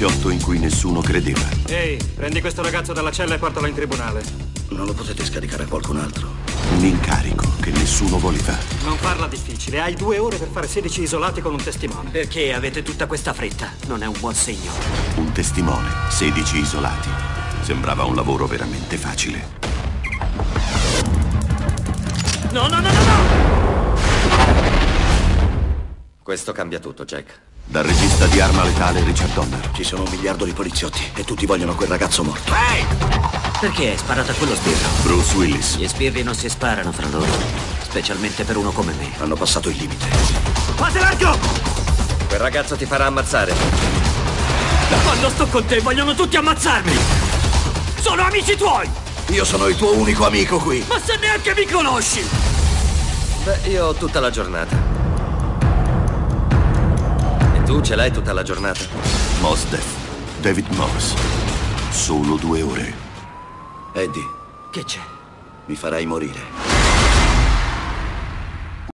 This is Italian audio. poliziotto in cui nessuno credeva. Ehi, prendi questo ragazzo dalla cella e portalo in tribunale. Non lo potete scaricare a qualcun altro? Un incarico che nessuno voleva. Non farla difficile, hai 2 ore per fare 16 isolati con un testimone. Perché avete tutta questa fretta? Non è un buon segno. Un testimone, 16 isolati. Sembrava un lavoro veramente facile. No, no, no, no, no! Questo cambia tutto, Jack. Dal regista di Arma Letale Richard Donner. Ci sono 1 miliardo di poliziotti e tutti vogliono quel ragazzo morto. Ehi! Perché hai sparato a quello sbirro? Bruce Willis. Gli sbirri non si sparano fra loro, specialmente per uno come me. Hanno passato il limite. Fate largo! Quel ragazzo ti farà ammazzare. Quando sto con te vogliono tutti ammazzarmi! Sono amici tuoi! Io sono il tuo unico amico qui! Ma se neanche mi conosci! Beh, io ho tutta la giornata. Tu ce l'hai tutta la giornata? Mos Def, David Morse. Solo 2 ore. Eddie. Che c'è? Mi farai morire.